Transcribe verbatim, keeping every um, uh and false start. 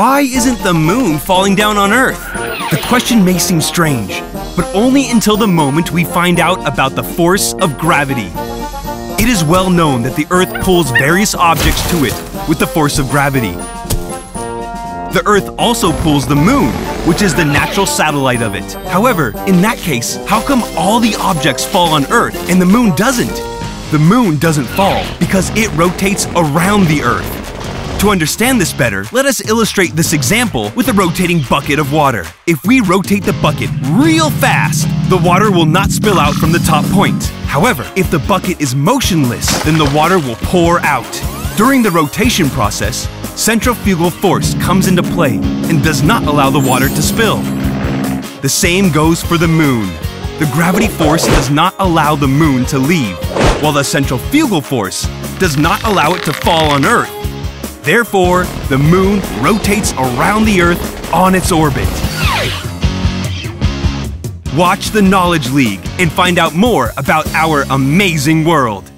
Why isn't the moon falling down on Earth? The question may seem strange, but only until the moment we find out about the force of gravity. It is well known that the Earth pulls various objects to it with the force of gravity. The Earth also pulls the moon, which is the natural satellite of it. However, in that case, how come all the objects fall on Earth and the moon doesn't? The moon doesn't fall because it rotates around the Earth. To understand this better, let us illustrate this example with a rotating bucket of water. If we rotate the bucket real fast, the water will not spill out from the top point. However, if the bucket is motionless, then the water will pour out. During the rotation process, centrifugal force comes into play and does not allow the water to spill. The same goes for the moon. The gravity force does not allow the moon to leave, while the centrifugal force does not allow it to fall on Earth. Therefore, the moon rotates around the Earth on its orbit. Watch the Knowledge League and find out more about our amazing world.